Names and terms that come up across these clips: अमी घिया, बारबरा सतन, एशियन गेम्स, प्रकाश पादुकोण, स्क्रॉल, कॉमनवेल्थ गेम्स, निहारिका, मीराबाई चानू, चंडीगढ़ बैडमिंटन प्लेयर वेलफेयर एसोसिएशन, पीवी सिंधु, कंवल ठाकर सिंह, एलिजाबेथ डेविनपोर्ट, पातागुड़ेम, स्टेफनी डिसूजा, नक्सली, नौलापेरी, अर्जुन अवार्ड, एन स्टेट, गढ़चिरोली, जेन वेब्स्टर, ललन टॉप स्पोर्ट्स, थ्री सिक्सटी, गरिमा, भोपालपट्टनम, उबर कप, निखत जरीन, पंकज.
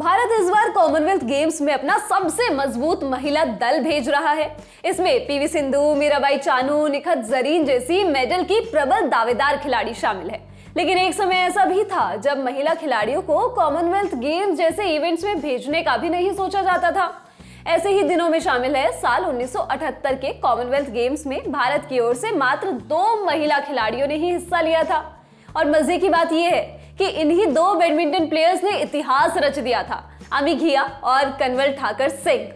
भारत इस बार कॉमनवेल्थ गेम्स में अपना सबसे मजबूत महिला दल भेज रहा है। इसमें पीवी सिंधु, मीराबाई चानू, निखत जरीन जैसी मेडल की प्रबल दावेदार खिलाड़ी शामिल है। लेकिन एक समय ऐसा भी था जब महिला खिलाड़ियों को कॉमनवेल्थ गेम्स जैसे इवेंट्स में भेजने का भी नहीं सोचा जाता था। ऐसे ही दिनों में शामिल है साल 1978 के कॉमनवेल्थ गेम्स में भारत की ओर से मात्र 2 महिला खिलाड़ियों ने ही हिस्सा लिया था। और मजे की बात यह है कि इन्हीं 2 बैडमिंटन प्लेयर्स ने इतिहास रच दिया था। अमी घिया और कंवल ठाकर सिंह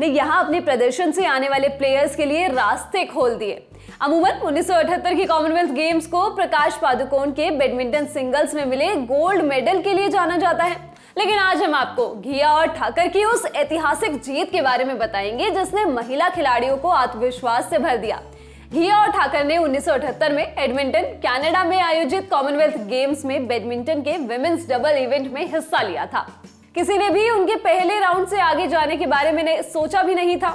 ने यहाँ अपने प्रदर्शन से आने वाले प्लेयर्स के लिए रास्ते खोल दिए। अमूमन 1978 की कॉमनवेल्थ गेम्स को प्रकाश पादुकोण के बैडमिंटन सिंगल्स में मिले गोल्ड मेडल के लिए जाना जाता है, लेकिन आज हम आपको घिया और ठाकर की उस ऐतिहासिक जीत के बारे में बताएंगे जिसने महिला खिलाड़ियों को आत्मविश्वास से भर दिया। घिया और ठाकर ने 1978 में एडमिंटन, कनाडा में आयोजित कॉमनवेल्थ गेम्स में बैडमिंटन के विमेंस डबल इवेंट में हिस्सा लिया था। किसी ने भी उनके पहले राउंड से आगे जाने के बारे में सोचा भी नहीं था,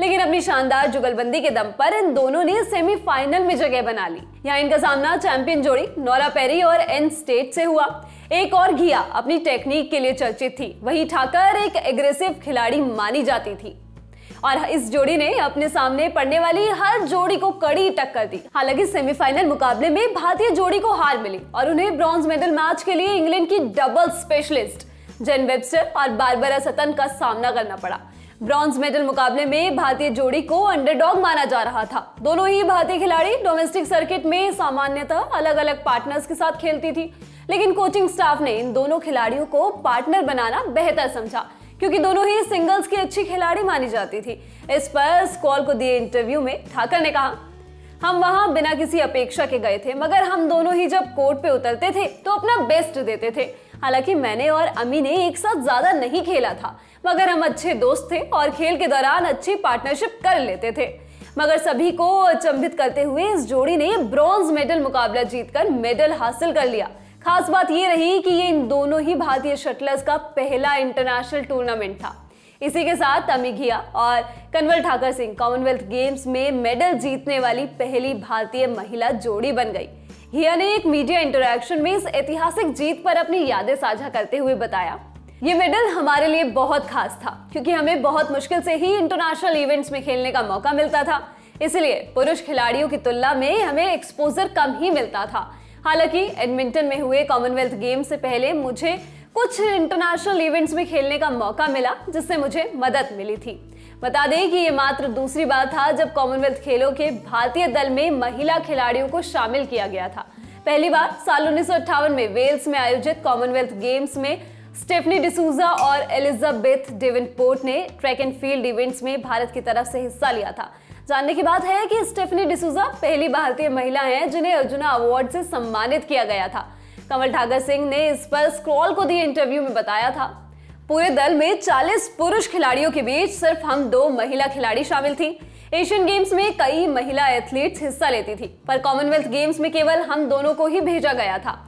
लेकिन अपनी शानदार जुगलबंदी के दम पर इन दोनों ने सेमीफाइनल में जगह बना ली। यहाँ इनका सामना चैंपियन जोड़ी नौलापेरी और एन स्टेट से हुआ। एक और घिया अपनी टेक्निक के लिए चर्चित थी, वहीं ठाकर एक एग्रेसिव खिलाड़ी मानी जाती थी और इस जोड़ी ने अपने सामने पड़ने वाली हर जोड़ी को कड़ी टक्कर दी। हालांकि सेमीफाइनल मुकाबले में भारतीय जोड़ी को हार मिली और उन्हें ब्रॉन्ज मेडल मैच के लिए इंग्लैंड की डबल स्पेशलिस्ट जेन वेब्स्टर और बारबरा सतन का सामना करना पड़ा। ब्रॉन्ज मेडल मुकाबले में भारतीय जोड़ी को अंडरडॉग माना जा रहा था। दोनों ही भारतीय खिलाड़ी डोमेस्टिक सर्किट में सामान्यतः अलग अलग पार्टनर्स के साथ खेलती थी, लेकिन कोचिंग स्टाफ ने इन दोनों खिलाड़ियों को पार्टनर बनाना बेहतर समझा क्योंकि दोनों ही सिंगल्स की अच्छी खिलाड़ी मानी जाती थी। इस पर स्कॉल को दिए इंटरव्यू में ठाकर ने कहा, हम वहां बिना किसी अपेक्षा के गए थे, मगर हम दोनों ही जब कोर्ट पे उतरते थे तो अपना बेस्ट देते थे। हालांकि मैंने और अमी ने एक साथ ज्यादा नहीं खेला था, मगर हम अच्छे दोस्त थे और खेल के दौरान अच्छी पार्टनरशिप कर लेते थे। मगर सभी को अचंभित करते हुए इस जोड़ी ने ब्रॉन्ज मेडल मुकाबला जीतकर मेडल हासिल कर लिया। खास बात ये रही कि ये इन दोनों ही भारतीय शटलर्स का पहला इंटरनेशनल टूर्नामेंट था। इसी के साथ अमी घिया और कंवल ठाकर सिंह कॉमनवेल्थ गेम्स में मेडल जीतने वाली पहली भारतीय महिला जोड़ी बन गई। घिया ने एक मीडिया इंटरैक्शन में इस ऐतिहासिक जीत पर अपनी यादें साझा करते हुए बताया, ये मेडल हमारे लिए बहुत खास था क्योंकि हमें बहुत मुश्किल से ही इंटरनेशनल इवेंट्स में खेलने का मौका मिलता था, इसलिए पुरुष खिलाड़ियों की तुलना में हमें एक्सपोजर कम ही मिलता था। हालांकि एडमिंटन में हुए कॉमनवेल्थ गेम से पहले मुझे कुछ इंटरनेशनल इवेंट्स में खेलने का मौका मिला जिससे मुझे मदद मिली थी। बता दें कि ये मात्र दूसरी बार था जब कॉमनवेल्थ खेलों के भारतीय दल में महिला खिलाड़ियों को शामिल किया गया था। पहली बार साल 1958 में वेल्स में आयोजित कॉमनवेल्थ गेम्स में स्टेफनी डिसूजा और एलिजाबेथ डेविनपोर्ट ने ट्रैक एंड फील्ड इवेंट्स में भारत की तरफ से हिस्सा लिया था। जानने की बात है कि स्टेफनी डिसूजा पहली भारतीय महिला हैं जिन्हें अर्जुना अवार्ड से सम्मानित किया गया था। कंवल ठाकर सिंह ने इस पर स्क्रॉल को दिए इंटरव्यू में बताया था, पूरे दल में 40 पुरुष खिलाड़ियों के बीच सिर्फ हम 2 महिला खिलाड़ी शामिल थीं। एशियन गेम्स में कई महिला एथलीट्स हिस्सा लेती थी, पर कॉमनवेल्थ गेम्स में केवल हम दोनों को ही भेजा गया था।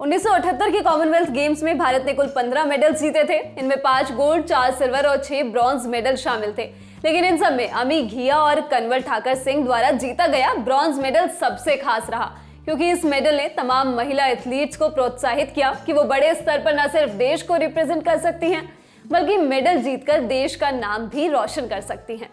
1978 के कॉमनवेल्थ गेम्स में भारत ने कुल 15 मेडल जीते थे। इनमें 5 गोल्ड, 4 सिल्वर और 6 ब्रॉन्ज मेडल शामिल थे, लेकिन इन सब में अमी घिया और कंवल ठाकर सिंह द्वारा जीता गया ब्रॉन्ज मेडल सबसे खास रहा क्योंकि इस मेडल ने तमाम महिला एथलीट्स को प्रोत्साहित किया कि वो बड़े स्तर पर न सिर्फ देश को रिप्रेजेंट कर सकती हैं बल्कि मेडल जीतकर देश का नाम भी रोशन कर सकती हैं।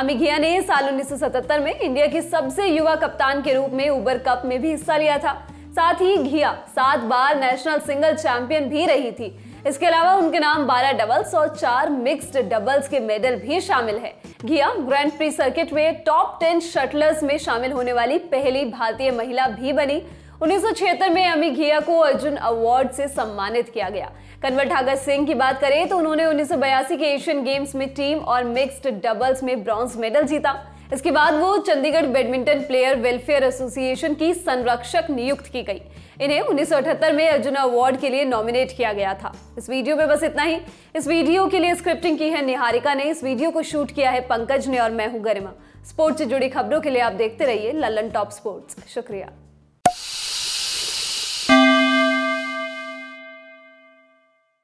अमी घिया ने साल 1977 में इंडिया की सबसे युवा कप्तान के रूप में उबर कप में भी हिस्सा लिया था। साथ ही घिया 7 बार नेशनल सिंगल चैंपियन भी रही थी। इसके अलावा उनके नाम 12 डबल्स और 4 मिक्स्ड डबल्स के मेडल भी शामिल है। घिया ग्रैंड प्री सर्किट में टॉप 10 शटलर्स में शामिल होने वाली पहली भारतीय महिला भी बनी। 1976 में अमी घिया को अर्जुन अवार्ड से सम्मानित किया गया। कंवल ठाकर सिंह की बात करें तो उन्होंने 1982 के एशियन गेम्स में टीम और मिक्स्ड डबल्स में ब्रॉन्ज मेडल जीता। इसके बाद वो चंडीगढ़ बैडमिंटन प्लेयर वेलफेयर एसोसिएशन की संरक्षक नियुक्त की गई। इन्हें 1978 में अर्जुन अवार्ड के लिए नॉमिनेट किया गया था। इस वीडियो में बस इतना ही। इस वीडियो के लिए स्क्रिप्टिंग की है निहारिका ने, इस वीडियो को शूट किया है पंकज ने और मैं हूं गरिमा। स्पोर्ट्स से जुड़ी खबरों के लिए आप देखते रहिए ललन टॉप स्पोर्ट्स। शुक्रिया।